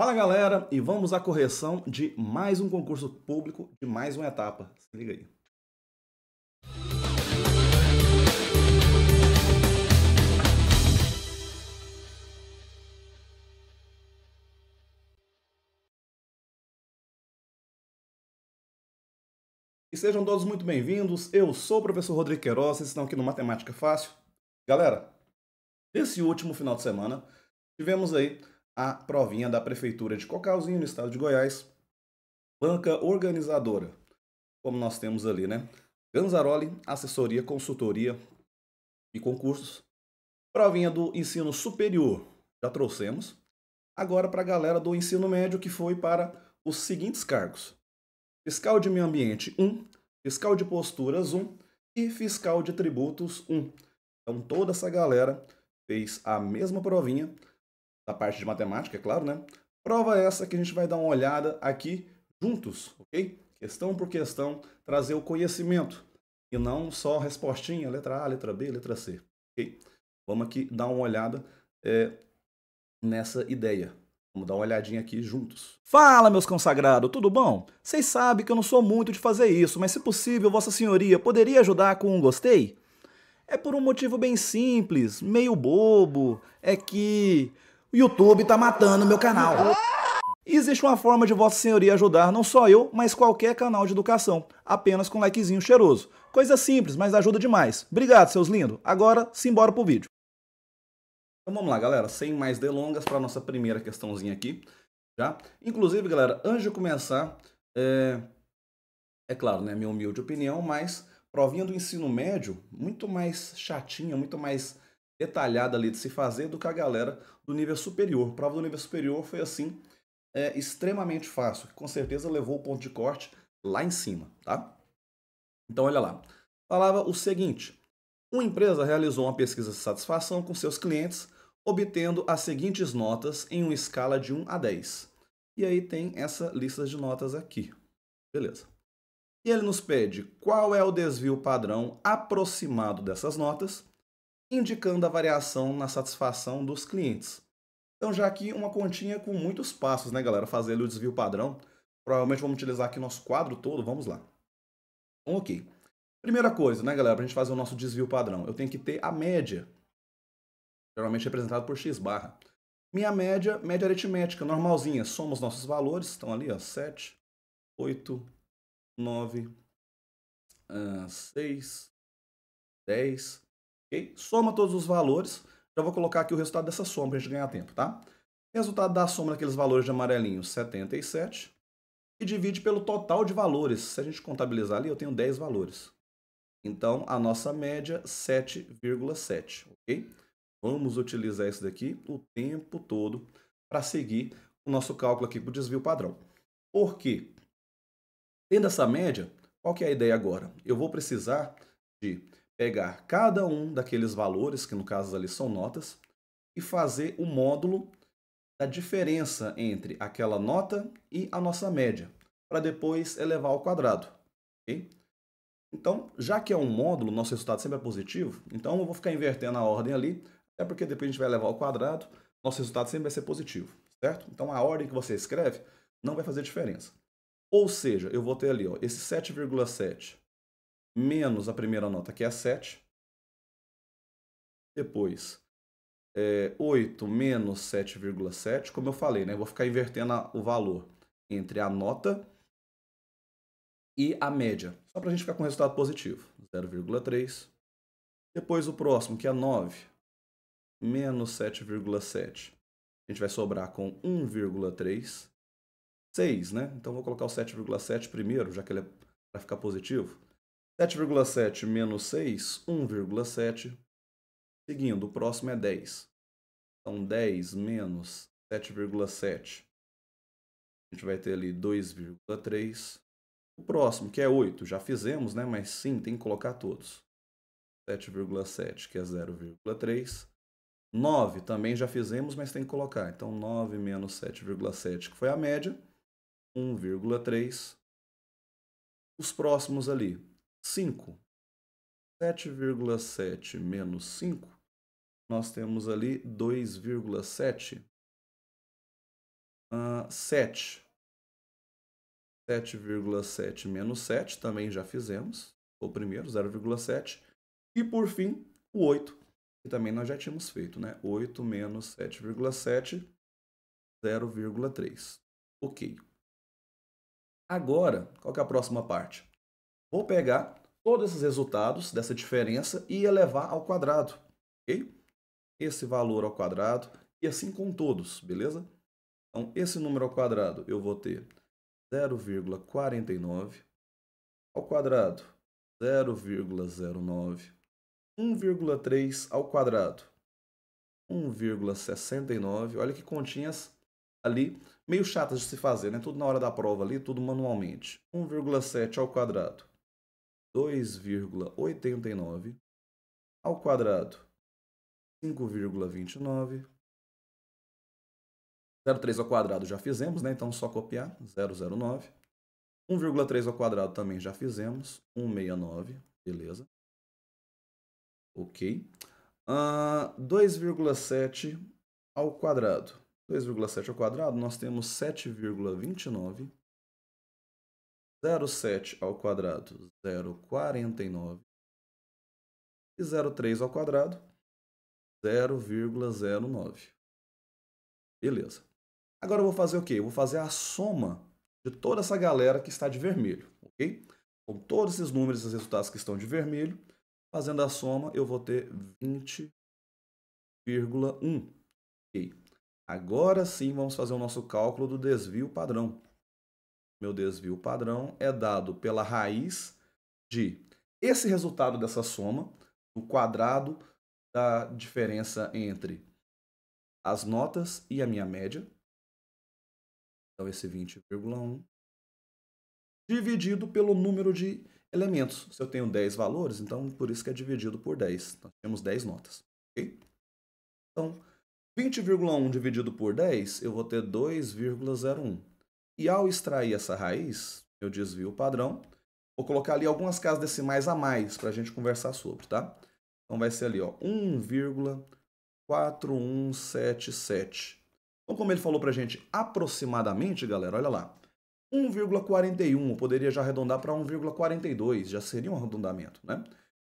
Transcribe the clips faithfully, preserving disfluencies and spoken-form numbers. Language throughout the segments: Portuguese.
Fala galera, e vamos à correção de mais um concurso público, de mais uma etapa. Se liga aí. E sejam todos muito bem-vindos, eu sou o professor Rodrigo Queiroz, vocês estão aqui no Matemática Fácil. Galera, nesse último final de semana, tivemos aí a provinha da Prefeitura de Cocalzinho, no estado de Goiás, banca organizadora, como nós temos ali, né? Ganzaroli, assessoria, consultoria e concursos. Provinha do ensino superior, já trouxemos. Agora para a galera do ensino médio, que foi para os seguintes cargos. Fiscal de meio ambiente um, fiscal de posturas um e fiscal de tributos um. Então toda essa galera fez a mesma provinha, da parte de matemática, é claro, né? Prova essa que a gente vai dar uma olhada aqui juntos, ok? Questão por questão, trazer o conhecimento e não só respostinha, letra A, letra B, letra C, ok? Vamos aqui dar uma olhada é, nessa ideia. Vamos dar uma olhadinha aqui juntos. Fala, meus consagrados, tudo bom? Vocês sabem que eu não sou muito de fazer isso, mas se possível, Vossa Senhoria poderia ajudar com um gostei? É por um motivo bem simples, meio bobo, é que o YouTube tá matando meu canal. Existe uma forma de Vossa Senhoria ajudar não só eu, mas qualquer canal de educação, apenas com um likezinho cheiroso. Coisa simples, mas ajuda demais. Obrigado, seus lindos. Agora, simbora pro vídeo. Então vamos lá, galera, sem mais delongas, para a nossa primeira questãozinha aqui, já. Inclusive, galera, antes de começar, é, é claro, né, minha humilde opinião, mas provinha do ensino médio, muito mais chatinha, muito mais detalhada ali de se fazer do que a galera do nível superior. A prova do nível superior foi assim, é, extremamente fácil, que com certeza levou o ponto de corte lá em cima, tá? Então olha lá, falava o seguinte: uma empresa realizou uma pesquisa de satisfação com seus clientes, obtendo as seguintes notas em uma escala de um a dez. E aí tem essa lista de notas aqui. Beleza. E ele nos pede qual é o desvio padrão aproximado dessas notas, indicando a variação na satisfação dos clientes. Então já aqui uma continha com muitos passos, né galera? Fazer ali o desvio padrão. Provavelmente vamos utilizar aqui nosso quadro todo, vamos lá. Então, ok. Primeira coisa, né galera, para a gente fazer o nosso desvio padrão, eu tenho que ter a média, geralmente representada por x barra. Minha média, média aritmética, normalzinha, soma os nossos valores, estão ali, ó, sete, oito, nove, seis, dez, ok? Soma todos os valores, já vou colocar aqui o resultado dessa soma para a gente ganhar tempo, tá? Resultado da soma daqueles valores de amarelinho, setenta e sete, e divide pelo total de valores, se a gente contabilizar ali, eu tenho dez valores. Então, a nossa média, sete vírgula sete, ok? Vamos utilizar isso daqui o tempo todo para seguir o nosso cálculo aqui para o desvio padrão. Por quê? Tendo essa média, qual que é a ideia agora? Eu vou precisar de pegar cada um daqueles valores, que no caso ali são notas, e fazer o módulo da diferença entre aquela nota e a nossa média, para depois elevar ao quadrado, ok? Então, já que é um módulo, nosso resultado sempre é positivo, então eu vou ficar invertendo a ordem ali, até porque depois a gente vai levar ao quadrado, nosso resultado sempre vai ser positivo, certo? Então a ordem que você escreve não vai fazer diferença. Ou seja, eu vou ter ali, ó, esse sete vírgula sete menos a primeira nota, que é sete, depois é, oito menos sete vírgula sete, como eu falei, né? Eu vou ficar invertendo a, o valor entre a nota e a média, só para a gente ficar com resultado positivo, zero vírgula três. Depois o próximo, que é nove, menos sete vírgula sete. A gente vai sobrar com um vírgula três. seis, né? Então vou colocar o sete vírgula sete primeiro, já que ele é para ficar positivo. sete vírgula sete menos seis, um vírgula sete. Seguindo, o próximo é dez. Então dez menos sete vírgula sete. A gente vai ter ali dois vírgula três. O próximo, que é oito, já fizemos, né? Mas sim, tem que colocar todos. sete vírgula sete, que é zero vírgula três. nove também já fizemos, mas tem que colocar. Então, nove menos sete vírgula sete, que foi a média, um vírgula três. Os próximos ali, cinco. sete vírgula sete menos cinco, nós temos ali dois vírgula sete. uh, sete. sete vírgula sete menos sete, também já fizemos. O primeiro, zero vírgula sete. E, por fim, o oito, que também nós já tínhamos feito, né? oito menos sete vírgula sete, zero vírgula três. Ok. Agora, qual que é a próxima parte? Vou pegar todos esses resultados dessa diferença e elevar ao quadrado, ok? Esse valor ao quadrado e assim com todos, beleza? Então, esse número ao quadrado eu vou ter zero vírgula quarenta e nove ao quadrado, zero vírgula zero nove, um vírgula três ao quadrado, um vírgula sessenta e nove. Olha que continhas ali meio chatas de se fazer, né? Tudo na hora da prova ali, tudo manualmente. um vírgula sete ao quadrado, dois vírgula oitenta e nove ao quadrado, cinco vírgula vinte e nove. zero vírgula três ao quadrado já fizemos, né? Então só copiar, zero vírgula zero nove. um vírgula três ao quadrado também já fizemos, um vírgula sessenta e nove, beleza. Ok. Uh, dois vírgula sete ao quadrado. dois vírgula sete ao quadrado, nós temos sete vírgula vinte e nove. zero vírgula sete ao quadrado, zero vírgula quarenta e nove. E zero vírgula três ao quadrado, zero vírgula zero nove. Beleza. Agora eu vou fazer o quê? Eu vou fazer a soma de toda essa galera que está de vermelho, ok? Com todos esses números, esses resultados que estão de vermelho, fazendo a soma, eu vou ter vinte vírgula um. Ok. Agora sim, vamos fazer o nosso cálculo do desvio padrão. Meu desvio padrão é dado pela raiz de esse resultado dessa soma, o quadrado da diferença entre as notas e a minha média. Então, esse vinte vírgula um dividido pelo número de elementos. Se eu tenho dez valores, então por isso que é dividido por dez. Nós temos dez notas. Okay? Então, vinte vírgula um dividido por dez, eu vou ter dois vírgula zero um. E ao extrair essa raiz, eu desvio o padrão. Vou colocar ali algumas casas decimais a mais para a gente conversar sobre, tá? Então, vai ser ali, ó, um vírgula quatro um sete sete. Então, como ele falou para a gente aproximadamente, galera, olha lá, um vírgula quarenta e um, eu poderia já arredondar para um vírgula quarenta e dois, já seria um arredondamento, né?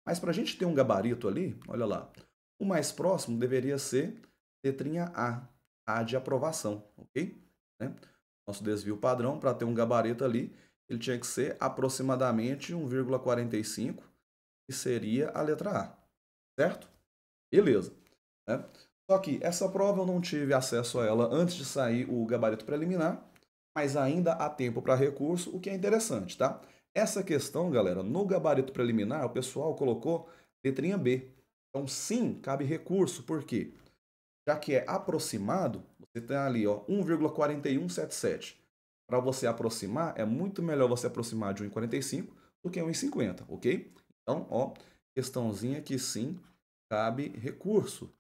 Mas para a gente ter um gabarito ali, olha lá, o mais próximo deveria ser letrinha A, A de aprovação, ok? Né? Nosso desvio padrão, para ter um gabarito ali, ele tinha que ser aproximadamente um vírgula quarenta e cinco, que seria a letra A, certo? Beleza. Né? Só que essa prova eu não tive acesso a ela antes de sair o gabarito preliminar, mas ainda há tempo para recurso, o que é interessante, tá? Essa questão, galera, no gabarito preliminar, o pessoal colocou letrinha B. Então, sim, cabe recurso, por quê? Já que é aproximado, você tem ali, ó, um vírgula quarenta e um sete sete. Para você aproximar, é muito melhor você aproximar de um vírgula quarenta e cinco do que um vírgula cinquenta, ok? Então, ó, questãozinha que sim, cabe recurso,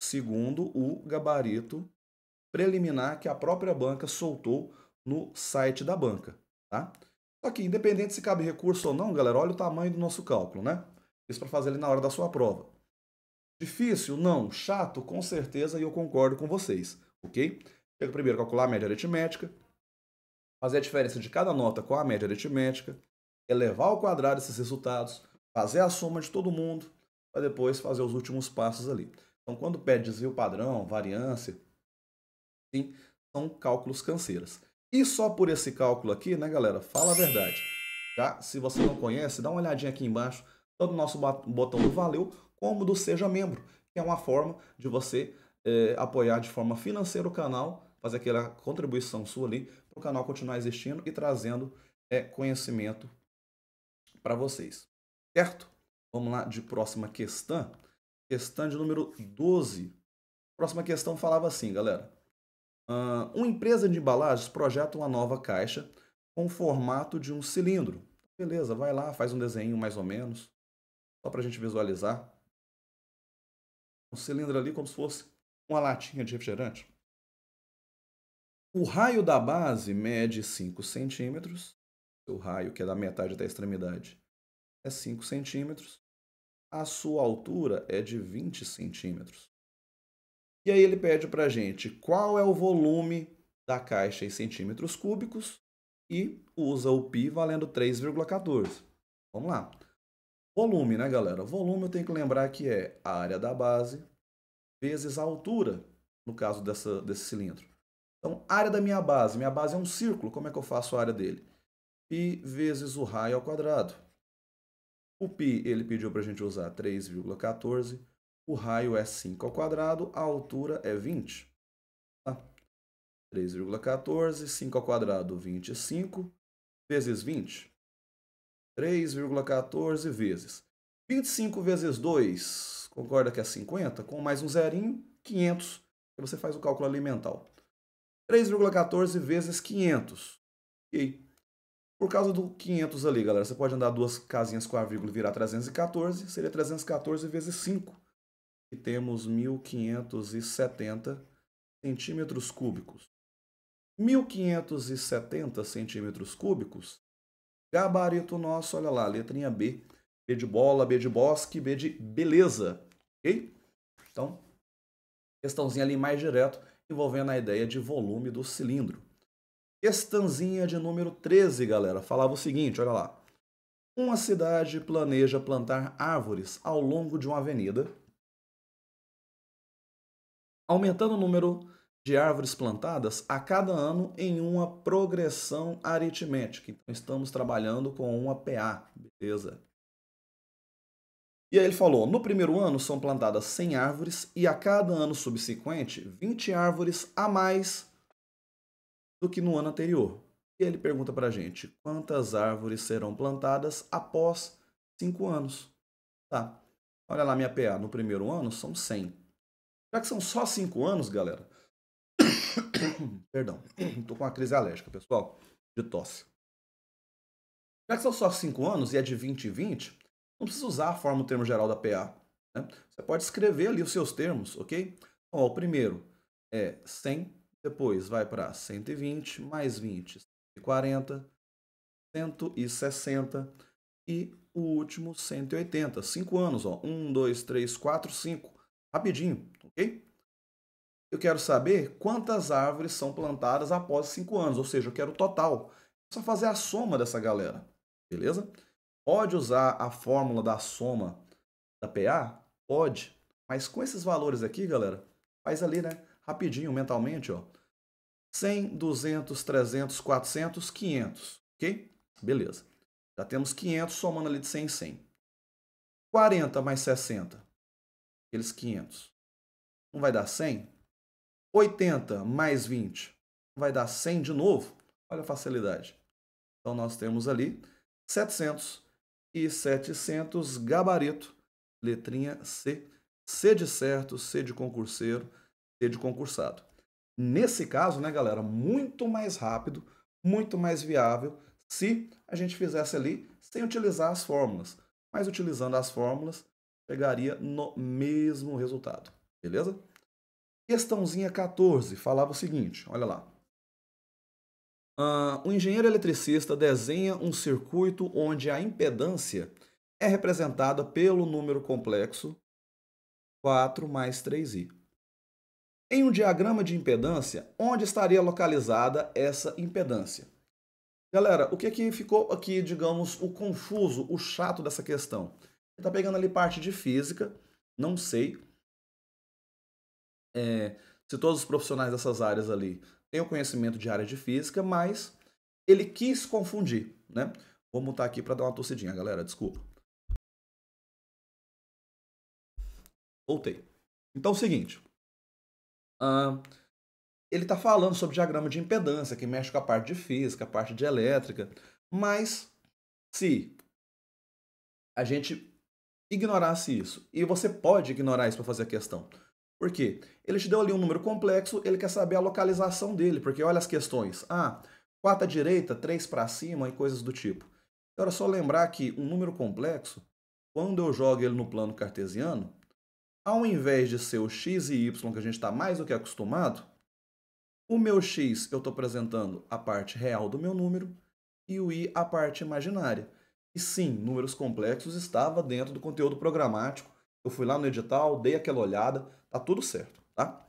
segundo o gabarito preliminar que a própria banca soltou no site da banca, tá? Só que, independente se cabe recurso ou não, galera, olha o tamanho do nosso cálculo, né? Isso para fazer ali na hora da sua prova. Difícil? Não. Chato? Com certeza, e eu concordo com vocês, ok? Chega primeiro a calcular a média aritmética, fazer a diferença de cada nota com a média aritmética, elevar ao quadrado esses resultados, fazer a soma de todo mundo, para depois fazer os últimos passos ali. Então, quando pede desvio padrão, variância, sim, são cálculos canseiras. E só por esse cálculo aqui, né, galera? Fala a verdade. Já, se você não conhece, dá uma olhadinha aqui embaixo, tanto no nosso botão do Valeu, como do Seja Membro, que é uma forma de você eh, apoiar de forma financeira o canal, fazer aquela contribuição sua ali, para o canal continuar existindo e trazendo eh, conhecimento para vocês. Certo? Vamos lá de próxima questão. Questão de número doze. Próxima questão falava assim, galera. Uh, uma empresa de embalagens projeta uma nova caixa com o formato de um cilindro. Beleza, vai lá, faz um desenho mais ou menos, só para a gente visualizar. Um cilindro ali como se fosse uma latinha de refrigerante. O raio da base mede cinco centímetros. O raio, que é da metade até a extremidade, é cinco centímetros, a sua altura é de vinte centímetros. E aí ele pede para a gente qual é o volume da caixa em centímetros cúbicos e usa o π valendo três vírgula quatorze. Vamos lá. Volume, né, galera? Volume eu tenho que lembrar que é a área da base vezes a altura, no caso dessa, desse cilindro. Então, área da minha base. Minha base é um círculo. Como é que eu faço a área dele? π vezes o raio ao quadrado. O π, ele pediu para a gente usar três vírgula quatorze. O raio é cinco ao quadrado, a altura é vinte. Tá? três vírgula quatorze, cinco ao quadrado, vinte e cinco, vezes vinte. três vírgula quatorze vezes. vinte e cinco vezes dois, concorda que é cinquenta? Com mais um zerinho, quinhentos. Aí você faz o cálculo ali mental. três vírgula quatorze vezes quinhentos. Ok. Por causa do quinhentos ali, galera, você pode andar duas casinhas com a vírgula e virar trezentos e quatorze. Seria trezentos e quatorze vezes cinco. E temos mil quinhentos e setenta centímetros cúbicos. mil quinhentos e setenta centímetros cúbicos. Gabarito nosso, olha lá, letrinha B. B de bola, B de bosque, B de beleza. Ok? Então, questãozinha ali mais direto, envolvendo a ideia de volume do cilindro. Questãozinha de número treze, galera. Falava o seguinte, olha lá. Uma cidade planeja plantar árvores ao longo de uma avenida, aumentando o número de árvores plantadas a cada ano em uma progressão aritmética. Então, estamos trabalhando com uma P A, beleza? E aí ele falou, no primeiro ano são plantadas cem árvores e a cada ano subsequente, vinte árvores a mais do que no ano anterior. E ele pergunta para a gente, quantas árvores serão plantadas após cinco anos? Tá, olha lá minha P A, no primeiro ano são cem. Já que são só cinco anos, galera, perdão, estou com uma crise alérgica, pessoal, de tosse. Já que são só cinco anos e é de vinte em vinte, não precisa usar a forma do termo geral da P A. Né? Você pode escrever ali os seus termos, ok? Então, ó, o primeiro é cem, depois vai para cento e vinte, mais vinte, cento e quarenta, cento e sessenta e o último cento e oitenta. cinco anos, ó, um, dois, três, quatro, cinco. Rapidinho, ok? Eu quero saber quantas árvores são plantadas após cinco anos, ou seja, eu quero o total. É só fazer a soma dessa galera, beleza? Pode usar a fórmula da soma da P A? Pode, mas com esses valores aqui, galera, faz ali, né? Rapidinho, mentalmente, ó. cem, duzentos, trezentos, quatrocentos, quinhentos, ok? Beleza. Já temos quinhentos somando ali de cem em cem. quarenta mais sessenta. Aqueles quinhentos. Não vai dar cem? oitenta mais vinte. Não vai dar cem de novo? Olha a facilidade. Então, nós temos ali setecentos e setecentos gabarito. Letrinha C. C de certo, C de concurseiro, C de concursado. Nesse caso, né, galera, muito mais rápido, muito mais viável se a gente fizesse ali sem utilizar as fórmulas. Mas utilizando as fórmulas, pegaria no mesmo resultado, beleza? Questãozinha quatorze, falava o seguinte, olha lá. Uh, o engenheiro eletricista desenha um circuito onde a impedância é representada pelo número complexo quatro mais três i. Em um diagrama de impedância, onde estaria localizada essa impedância? Galera, o que, que ficou aqui, digamos, o confuso, o chato dessa questão? Ele está pegando ali parte de física, não sei é, se todos os profissionais dessas áreas ali têm o conhecimento de área de física, mas ele quis confundir, né? Vou mutar aqui para dar uma tossidinha, galera, desculpa. Voltei. Então é o seguinte, uh, ele está falando sobre diagrama de impedância, que mexe com a parte de física, a parte de elétrica, mas se a gente ignorasse isso. E você pode ignorar isso para fazer a questão. Por quê? Ele te deu ali um número complexo, ele quer saber a localização dele, porque olha as questões. Ah, quatro à direita, três para cima e coisas do tipo. Então era só lembrar que um número complexo, quando eu jogo ele no plano cartesiano, ao invés de ser o x e y que a gente está mais do que acostumado, o meu x eu estou apresentando a parte real do meu número e o i a parte imaginária. E sim, números complexos estava dentro do conteúdo programático. Eu fui lá no edital, dei aquela olhada, tá tudo certo, tá?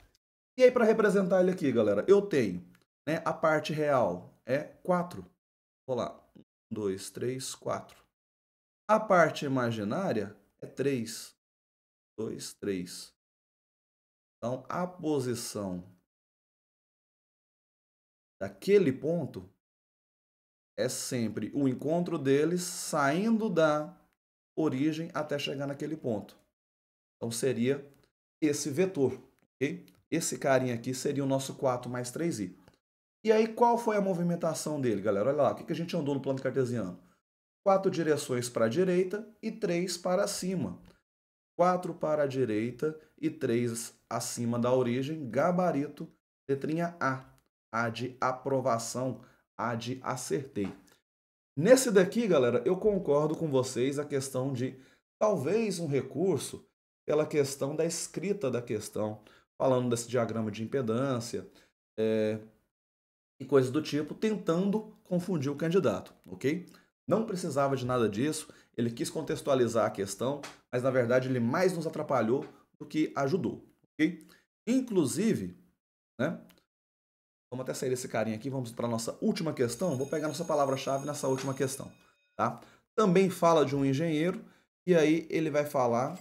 E aí, para representar ele aqui, galera, eu tenho né? A parte real é quatro. Vou lá. um, dois, três, quatro. A parte imaginária é três. dois, três. Então, a posição daquele ponto é sempre o encontro deles saindo da origem até chegar naquele ponto. Então, seria esse vetor. Okay? Esse carinha aqui seria o nosso quatro mais três i. E aí, qual foi a movimentação dele, galera? Olha lá, o que a gente andou no plano cartesiano? Quatro direções para a direita e três para cima. quatro para a direita e três acima da origem, gabarito, letrinha A. A de aprovação, A de acertei. Nesse daqui, galera, eu concordo com vocês a questão de talvez um recurso pela questão da escrita da questão, falando desse diagrama de impedância é, e coisas do tipo, tentando confundir o candidato, ok? Não precisava de nada disso, ele quis contextualizar a questão, mas na verdade ele mais nos atrapalhou do que ajudou, ok? Inclusive, né? Vamos até sair desse carinha aqui, vamos para a nossa última questão. Vou pegar a nossa palavra-chave nessa última questão, tá? Também fala de um engenheiro, e aí ele vai falar...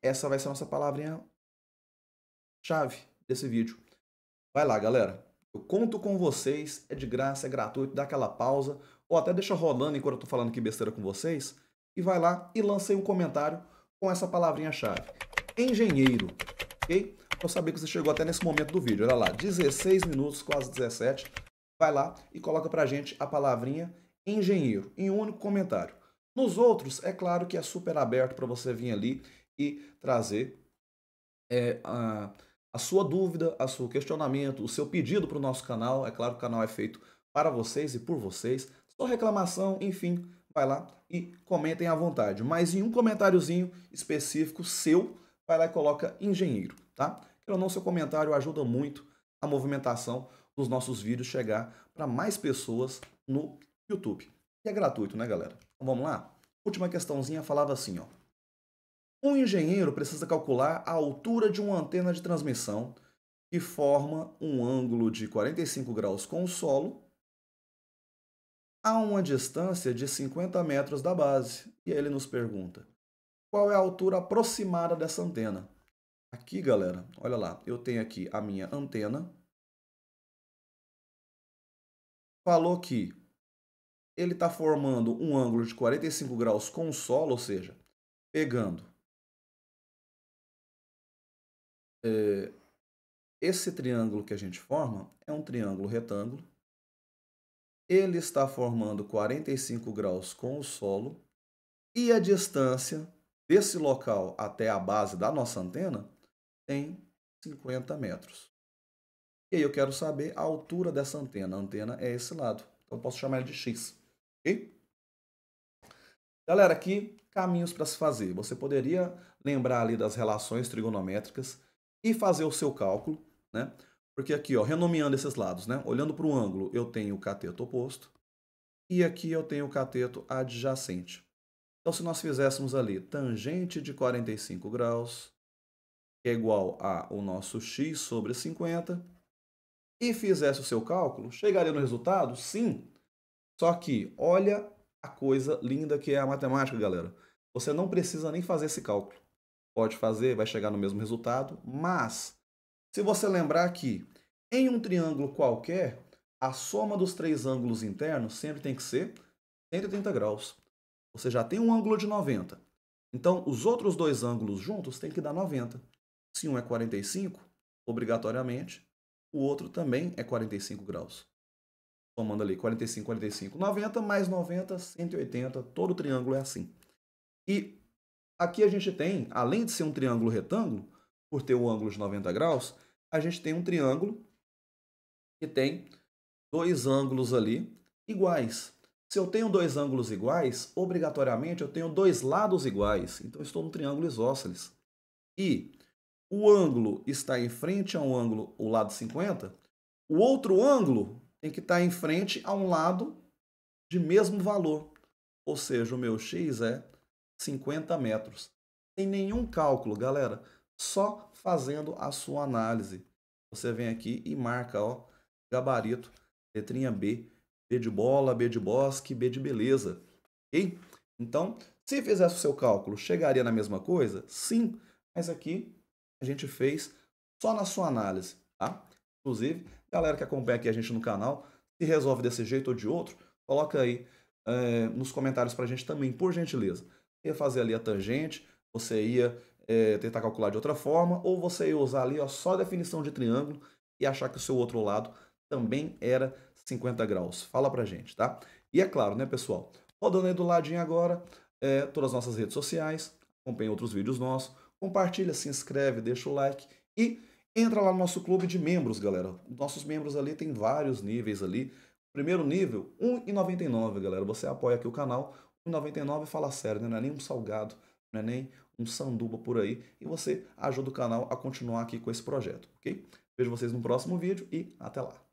Essa vai ser a nossa palavrinha-chave desse vídeo. Vai lá, galera. Eu conto com vocês, é de graça, é gratuito, dá aquela pausa, ou até deixa rolando enquanto eu tô falando aqui besteira com vocês, e vai lá e lancei um comentário com essa palavrinha-chave. Engenheiro, ok? Eu sabia que você chegou até nesse momento do vídeo. Olha lá, dezesseis minutos, quase dezessete. Vai lá e coloca pra gente a palavrinha engenheiro em um único comentário. Nos outros, é claro que é super aberto para você vir ali e trazer é, a, a sua dúvida, o seu questionamento, o seu pedido para o nosso canal. É claro que o canal é feito para vocês e por vocês. Sua reclamação, enfim, vai lá e comentem à vontade. Mas em um comentáriozinho específico seu, vai lá e coloca engenheiro, tá? Ou não, seu comentário ajuda muito a movimentação dos nossos vídeos chegar para mais pessoas no YouTube. E é gratuito, né, galera? Então vamos lá? Última questãozinha falava assim, ó. Um engenheiro precisa calcular a altura de uma antena de transmissão que forma um ângulo de quarenta e cinco graus com o solo a uma distância de cinquenta metros da base. E aí ele nos pergunta, qual é a altura aproximada dessa antena? Aqui, galera, olha lá, eu tenho aqui a minha antena. Falou que ele está formando um ângulo de quarenta e cinco graus com o solo, ou seja, pegando é, esse triângulo que a gente forma, é um triângulo retângulo. Ele está formando quarenta e cinco graus com o solo e a distância desse local até a base da nossa antena tem cinquenta metros. E aí eu quero saber a altura dessa antena. A antena é esse lado. Então eu posso chamar ela de X. Ok? Galera, aqui caminhos para se fazer. Você poderia lembrar ali das relações trigonométricas e fazer o seu cálculo, né? Porque aqui, ó, renomeando esses lados, né? Olhando para o ângulo, eu tenho o cateto oposto. E aqui eu tenho o cateto adjacente. Então, se nós fizéssemos ali tangente de quarenta e cinco graus, que é igual a o nosso x sobre cinquenta, e fizesse o seu cálculo, chegaria no resultado? Sim. Só que olha a coisa linda que é a matemática, galera. Você não precisa nem fazer esse cálculo. Pode fazer, vai chegar no mesmo resultado, mas se você lembrar que em um triângulo qualquer, a soma dos três ângulos internos sempre tem que ser cento e oitenta graus. Você já tem um ângulo de noventa. Então, os outros dois ângulos juntos têm que dar noventa. Se um é quarenta e cinco, obrigatoriamente, o outro também é quarenta e cinco graus. Somando ali quarenta e cinco, quarenta e cinco, noventa, mais noventa, cento e oitenta. Todo triângulo é assim. E aqui a gente tem, além de ser um triângulo retângulo, por ter um ângulo de noventa graus, a gente tem um triângulo que tem dois ângulos ali iguais. Se eu tenho dois ângulos iguais, obrigatoriamente eu tenho dois lados iguais. Então, eu estou no triângulo isósceles. E o ângulo está em frente a um ângulo, o lado cinquenta. O outro ângulo tem que estar em frente a um lado de mesmo valor. Ou seja, o meu x é cinquenta metros. Sem nenhum cálculo, galera. Só fazendo a sua análise. Você vem aqui e marca, ó, gabarito, letrinha B, B de bola, B de bosque, B de beleza, ok? Então, se fizesse o seu cálculo, chegaria na mesma coisa? Sim, mas aqui a gente fez só na sua análise, tá? Inclusive, galera que acompanha aqui a gente no canal, se resolve desse jeito ou de outro, coloca aí é, nos comentários pra gente também, por gentileza. Ia fazer ali a tangente, você ia é, tentar calcular de outra forma, ou você ia usar ali ó, só a definição de triângulo e achar que o seu outro lado também era cinquenta graus. Fala pra gente, tá? E é claro, né, pessoal? Rodando aí do ladinho agora, é, todas as nossas redes sociais, acompanha outros vídeos nossos, compartilha, se inscreve, deixa o like e entra lá no nosso clube de membros, galera. Nossos membros ali tem vários níveis ali. Primeiro nível, um real e noventa e nove, galera. Você apoia aqui o canal, um real e noventa e nove, fala sério, né? Não é nem um salgado, não é nem um sanduba por aí. E você ajuda o canal a continuar aqui com esse projeto, ok? Vejo vocês no próximo vídeo e até lá.